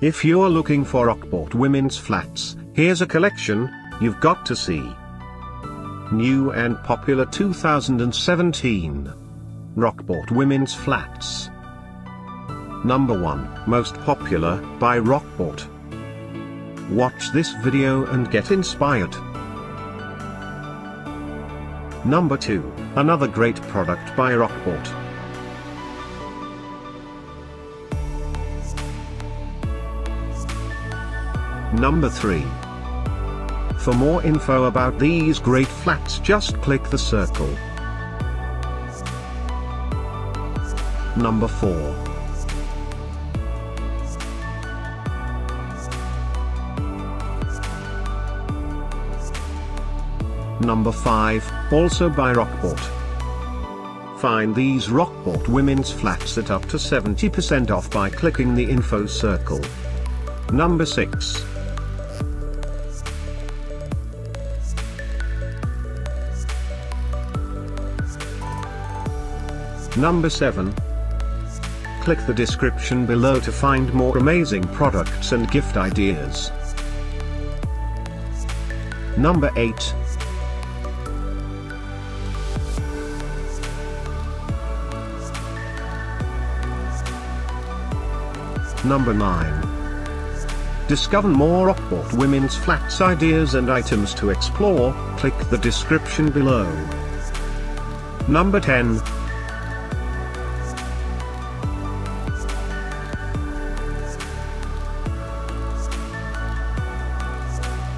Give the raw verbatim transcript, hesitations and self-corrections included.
If you're looking for Rockport women's flats, here's a collection you've got to see. New and popular two thousand seventeen Rockport women's flats. Number one, most popular, by Rockport. Watch this video and get inspired. Number two, another great product by Rockport. Number three. For more info about these great flats, just click the circle. Number four. Number five, also by Rockport. Find these Rockport women's flats at up to seventy percent off by clicking the info circle. Number six. Number seven. Click the description below to find more amazing products and gift ideas. Number eight. Number nine. Discover more Rockport women's flats ideas and items to explore, click the description below. Number ten.